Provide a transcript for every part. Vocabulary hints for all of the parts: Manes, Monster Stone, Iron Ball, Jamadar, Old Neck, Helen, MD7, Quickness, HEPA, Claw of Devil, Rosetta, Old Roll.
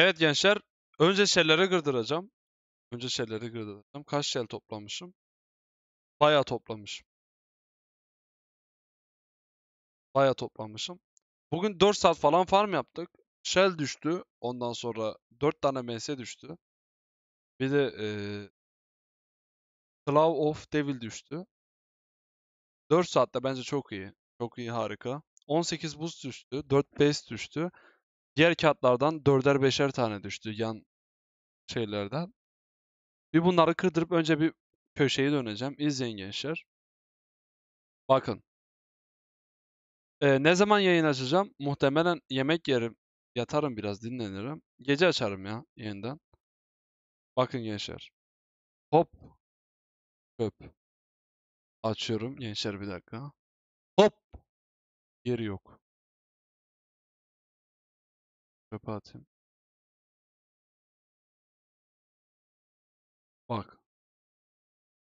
Evet gençler. Önce şellere kırdıracağım. Kaç şel toplamışım? Bayağı toplamışım. Bugün 4 saat falan farm yaptık. Shell düştü. Ondan sonra 4 tane MS düştü. Bir de Claw of Devil düştü. 4 saatte bence çok iyi. Çok iyi, harika. 18 buz düştü. 4 base düştü. Diğer kağıtlardan 4'er 5'er tane düştü. Yan şeylerden. Bir bunları kırdırıp önce bir köşeyi döneceğim. İzleyin gençler. Bakın. Ne zaman yayın açacağım? Muhtemelen yemek yerim. Yatarım biraz, dinlenirim. Gece açarım ya yeniden. Bakın gençler. Hop. Köp. Açıyorum gençler, bir dakika. Hop. Yeri yok. Köpe atayım. Bak.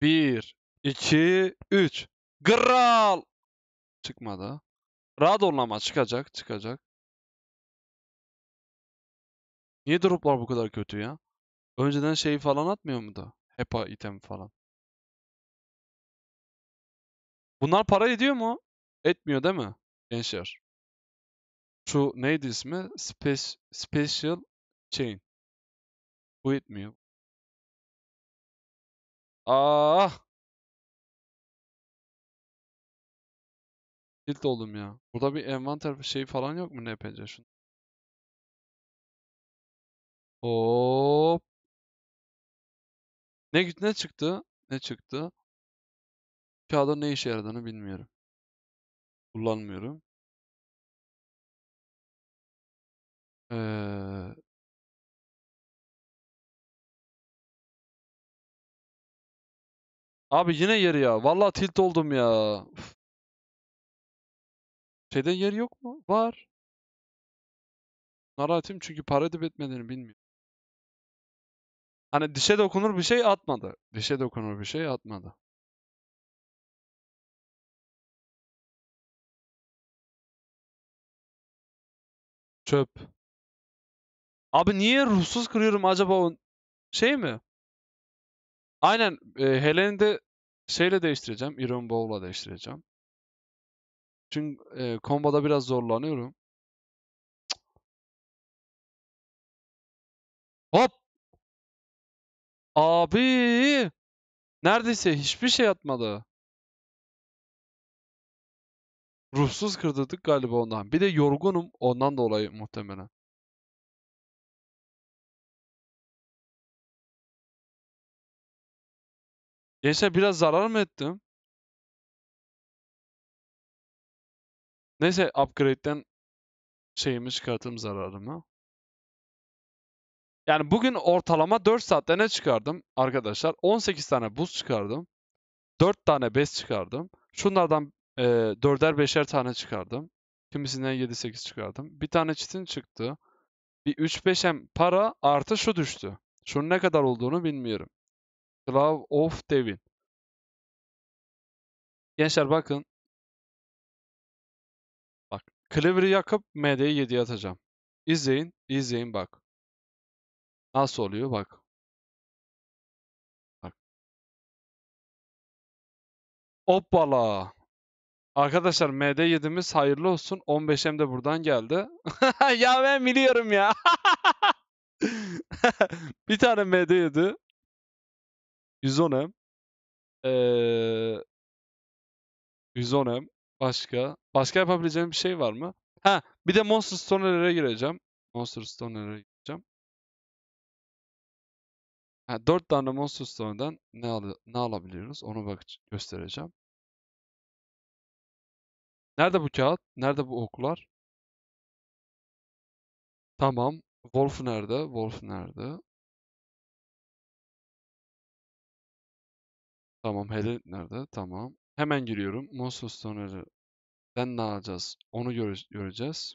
1, 2, 3. Kral. Çıkmadı. Radonlama çıkacak, çıkacak. Niye droplar bu kadar kötü ya? Önceden şeyi falan atmıyor mu da? HEPA item falan. Bunlar para ediyor mu? Etmiyor değil mi gençler? Şu neydi ismi? Special Chain. Bu etmiyor. Ah! Tilt oldum ya. Burada bir envanter şey falan yok mu? NPC şunu. Hop. Ne çıktı? Ne çıktı? Kağıda ne işe yaradığını bilmiyorum. Kullanmıyorum. Abi yine yeri ya. Vallahi tilt oldum ya. Uf. Şeyde yer yok mu? Var. Naratim çünkü para edip etmediğini bilmiyorum. Hani dişe dokunur bir şey atmadı. Çöp. Abi niye ruhsuz kırıyorum acaba o şey mi? Aynen, Helen'i de şeyle değiştireceğim. Iron Ball'la değiştireceğim. Çünkü komboda biraz zorlanıyorum. Hop! Abi! Neredeyse hiçbir şey atmadı. Ruhsuz kırdırdık galiba ondan. Bir de yorgunum ondan dolayı muhtemelen. Gençler biraz zarar mı ettim? Neyse upgrade'den şeyimi çıkarttım, zararımı. Yani bugün ortalama 4 saatte ne çıkardım arkadaşlar? 18 tane buz çıkardım. 4 tane bez çıkardım. Şunlardan 4'er 5'er tane çıkardım. Kimisinden 7-8 çıkardım. Bir tane çitin çıktı. Bir 3-5'em para artı şu düştü. Şunun ne kadar olduğunu bilmiyorum. Claw of Devin. Gençler bakın. Bak. Cleaver'ı yakıp MD'yi 7'ye atacağım. İzleyin. İzleyin bak. Nasıl oluyor bak. Bak. Hoppala. Arkadaşlar MD7'miz hayırlı olsun. 15'em de buradan geldi. Ya ben biliyorum ya. Bir tane MD7. 110M. 110M. Başka. Başka yapabileceğim bir şey var mı? Ha, bir de Monster Stone'lere gireceğim. Ha, 4 tane Monster Stone'dan ne alabiliyoruz? Onu bak göstereceğim. Nerede bu kağıt? Nerede bu oklar? Tamam. Wolf nerede? Tamam. Helen nerede? Tamam. Hemen giriyorum. Monster Stone'den ne alacağız? Onu göreceğiz.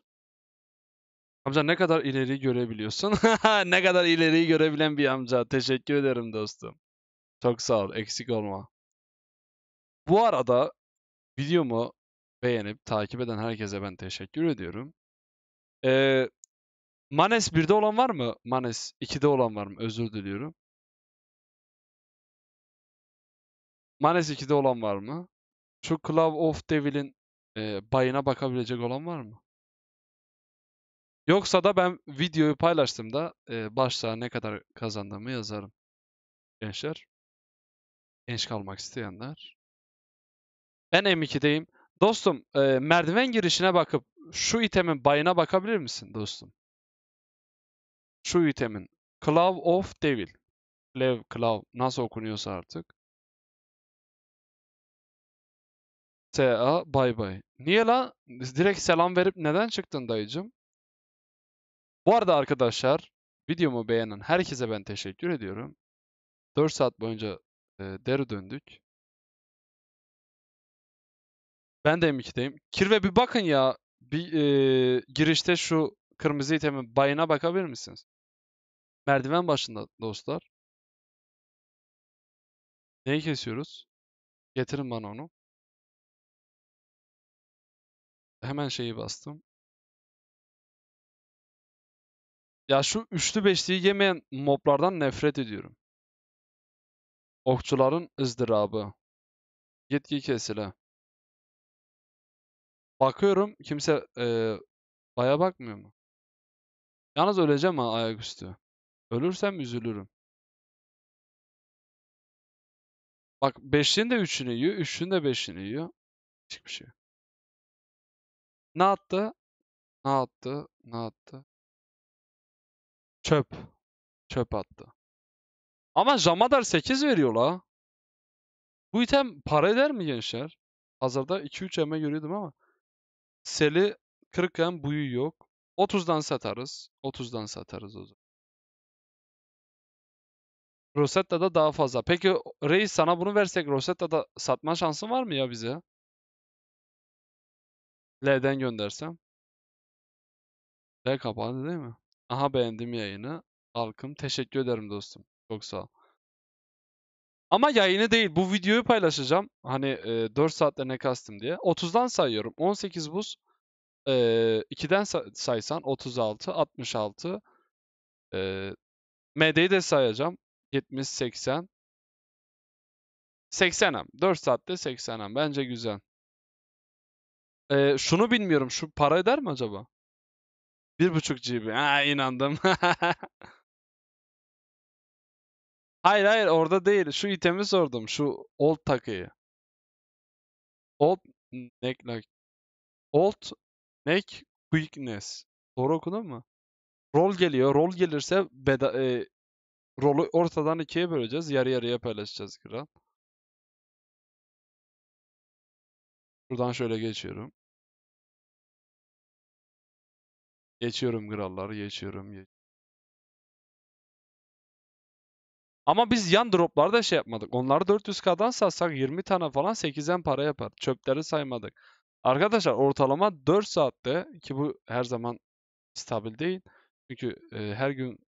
Amca ne kadar ileriyi görebiliyorsun? Ne kadar ileriyi görebilen bir amca. Teşekkür ederim dostum. Çok sağ ol. Eksik olma. Bu arada videomu beğenip takip eden herkese ben teşekkür ediyorum. Manes 1'de olan var mı? Manes 2'de olan var mı? Özür diliyorum. Manes 2'de olan var mı? Şu Claw of Devil'in bayına bakabilecek olan var mı? Yoksa da ben videoyu paylaştığımda başlığa ne kadar kazandığımı yazarım. Gençler. Genç kalmak isteyenler. Ben M2'deyim. Dostum merdiven girişine bakıp şu itemin bayına bakabilir misin dostum? Şu itemin. Claw of Devil. Claw nasıl okunuyorsa artık. S.A. Bay bay. Niye la? Direkt selam verip neden çıktın dayıcım? Bu arada arkadaşlar videomu beğenen herkese ben teşekkür ediyorum. 4 saat boyunca deri döndük. Ben de M2'deyim. Kirve bir bakın ya. Bir girişte şu kırmızı itemin bayına bakabilir misiniz? Merdiven başında dostlar. Neyi kesiyoruz? Getirin bana onu. Hemen şeyi bastım. Ya şu üçlü beşliği yemeyen moblardan nefret ediyorum. Okçuların ızdırabı. Yetki kesile. Bakıyorum kimse baya bakmıyor mu? Yalnız öleceğim ha ayaküstü. Ölürsem üzülürüm. Bak beşliğin de üçünü yiyor. Üçün de beşini yiyor. Hiçbir şey. Ne attı? Ne attı? Ne attı? Çöp. Çöp attı. Ama Jamadar 8 veriyor la. Bu item para eder mi gençler? Hazırda 2-3 M görüyordum ama. Seli 40 M buyu yok. 30'dan satarız. 30'dan satarız o zaman. Rosetta'da daha fazla. Peki reis sana bunu versek Rosetta'da satma şansın var mı ya bize? L'den göndersem. L kapalı değil mi? Aha beğendim yayını. Halkım teşekkür ederim dostum. Çok sağ ol. Ama yayını değil. Bu videoyu paylaşacağım. Hani 4 saatte ne kastım diye. 30'dan sayıyorum. 18 buz. 2'den saysan 36, 66. MD'yi de sayacağım. 70, 80. 80'em. 4 saatte 80'em. Bence güzel. Şunu bilmiyorum. Şu para eder mi acaba? 1.5 GB. Ha inandım. Hayır hayır orada değil. Şu itemi sordum. Şu old takıyı. Old Neck. Old Neck Quickness. Doğru okudun mu? Roll geliyor. Roll gelirse rolü ortadan ikiye böleceğiz. Yarı yarıya paylaşacağız kral. Buradan şöyle geçiyorum. Geçiyorum krallar, geçiyorum. Ama biz yan droplarda şey yapmadık. Onları 400K'dan satsak 20 tane falan 8'den para yapar. Çöpleri saymadık. Arkadaşlar ortalama 4 saatte ki bu her zaman stabil değil. Çünkü her gün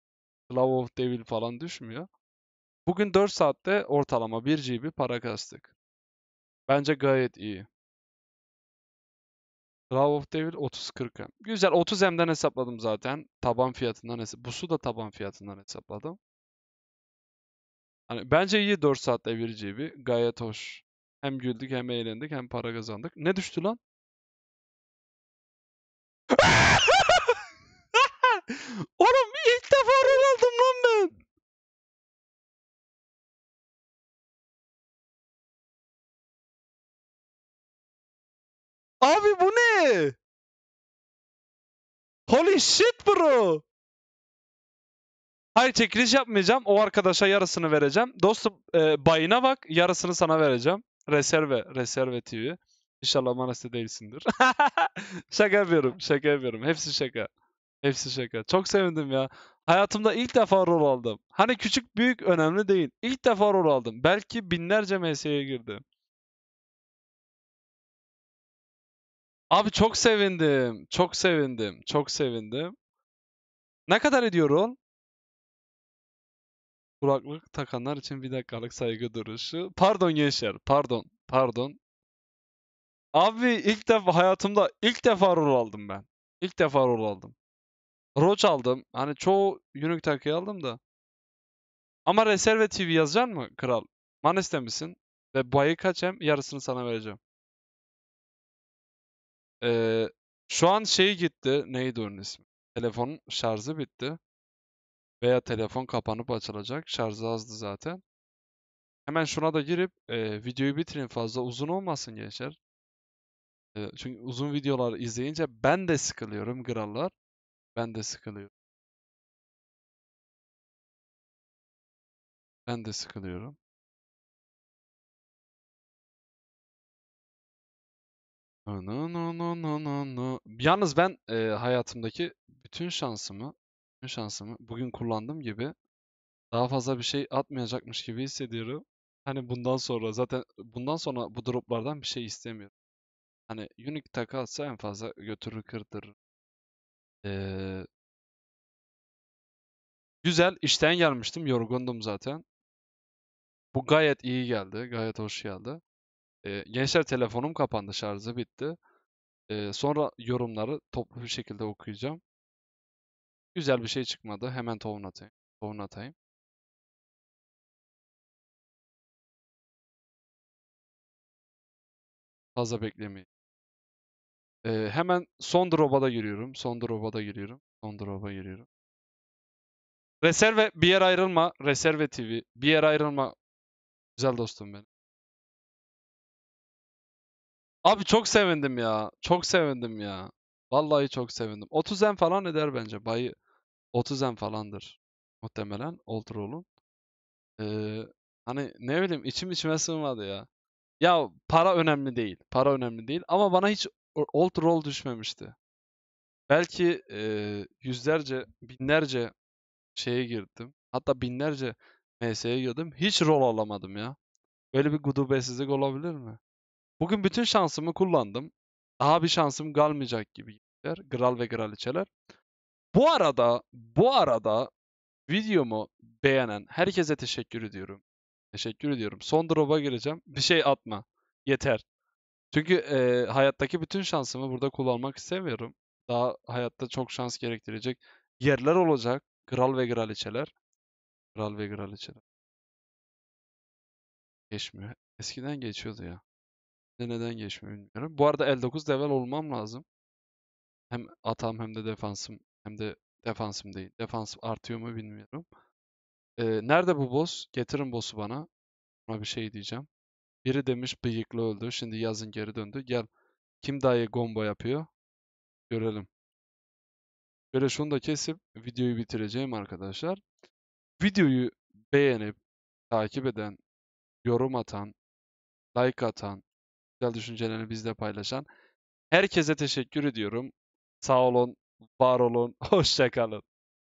Claw of Devil falan düşmüyor. Bugün 4 saatte ortalama 1 GB para kastık. Bence gayet iyi. Claw of Devil 30-40 M. Güzel 30 M'den hesapladım zaten. Taban fiyatından hesapladım. Busu da taban fiyatından hesapladım. Hani bence iyi 4 saatte 1 GB. Gayet hoş. Hem güldük hem eğlendik hem para kazandık. Ne düştü lan? Oğlum ilk defa rol aldım lan ben. Abi bu ne? Holy shit bro. Hayır çekiliş yapmayacağım. O arkadaşa yarısını vereceğim. Dostum bayına bak. Yarısını sana vereceğim. Reserve. Reserve TV. İnşallah Manas'ta değilsindir. Şaka yapıyorum. Şaka yapıyorum. Hepsi şaka. Hepsi şaka. Çok sevindim ya. Hayatımda ilk defa rol aldım. Hani küçük büyük önemli değil. İlk defa rol aldım. Belki binlerce MS'ye girdim. Abi çok sevindim. Çok sevindim. Çok sevindim. Ne kadar ediyor rol? Kulaklık takanlar için bir dakikalık saygı duruşu. Pardon gençler. Pardon. Pardon. Abi ilk defa hayatımda ilk defa rol aldım ben. İlk defa rol aldım. Roach aldım. Hani çoğu unique takıyı aldım da. Ama Reserve TV yazacaksın mı kral? Manes'te misin? Ve bayı kaç hem? Yarısını sana vereceğim. Şu an şey gitti. Neydi onun ismi? Telefonun şarjı bitti. Veya telefon kapanıp açılacak. Şarjı azdı zaten. Hemen şuna da girip videoyu bitirin, fazla uzun olmasın gençler. Çünkü uzun videolar izleyince ben de sıkılıyorum krallar. Ben de sıkılıyorum. Ben de sıkılıyorum. No, no, no, no, no, no. Yalnız ben hayatımdaki bütün şansımı bugün kullandığım gibi daha fazla bir şey atmayacakmış gibi hissediyorum. Hani bundan sonra bu droplardan bir şey istemiyorum. Hani unique takı atsa en fazla götürür kırdır. Güzel, işten gelmiştim, yorgundum zaten. Bu gayet iyi geldi, gayet hoş geldi. Gençler telefonum kapandı, şarjı bitti. Sonra yorumları toplu bir şekilde okuyacağım. Güzel bir şey çıkmadı, hemen tohum atayım. Fazla beklemeyin. Hemen son drop'a da giriyorum. Reserve, bir yer ayrılma. Reserve TV, bir yer ayrılma. Güzel dostum benim. Abi çok sevindim ya. Vallahi çok sevindim. 30M falan eder bence. Bayı 30M falandır. Muhtemelen Old Roll'un. Hani ne bileyim, içim içime sığmadı ya. Ya para önemli değil. Ama bana hiç Old Roll düşmemişti. Belki yüzlerce, binlerce şeye girdim. Hatta binlerce MS'ye girdim. Hiç rol alamadım ya. Böyle bir gudubetsizlik olabilir mi? Bugün bütün şansımı kullandım. Daha bir şansım kalmayacak gibi gider. Gral ve graliçeler. Bu arada videomu beğenen herkese teşekkür ediyorum. Son drop'a gireceğim. Bir şey atma. Yeter. Çünkü hayattaki bütün şansımı burada kullanmak istemiyorum. Daha hayatta çok şans gerektirecek yerler olacak. Kral ve kraliçeler. Geçmiyor. Eskiden geçiyordu ya. Neden geçmiyor bilmiyorum. Bu arada 59 level olmam lazım. Hem atam hem de defansım. Hem de defansım değil. Defans artıyor mu bilmiyorum. Nerede bu boss? Getirin boss'u bana. Buna bir şey diyeceğim. Biri demiş bıyıklı öldü. Şimdi yazın geri döndü. Gel. Kim daha iyi combo yapıyor? Görelim. Böyle şunu da kesip videoyu bitireceğim arkadaşlar. Videoyu beğenip takip eden, yorum atan, like atan, güzel düşüncelerini bizle paylaşan herkese teşekkür ediyorum. Sağ olun, var olun, hoşça kalın.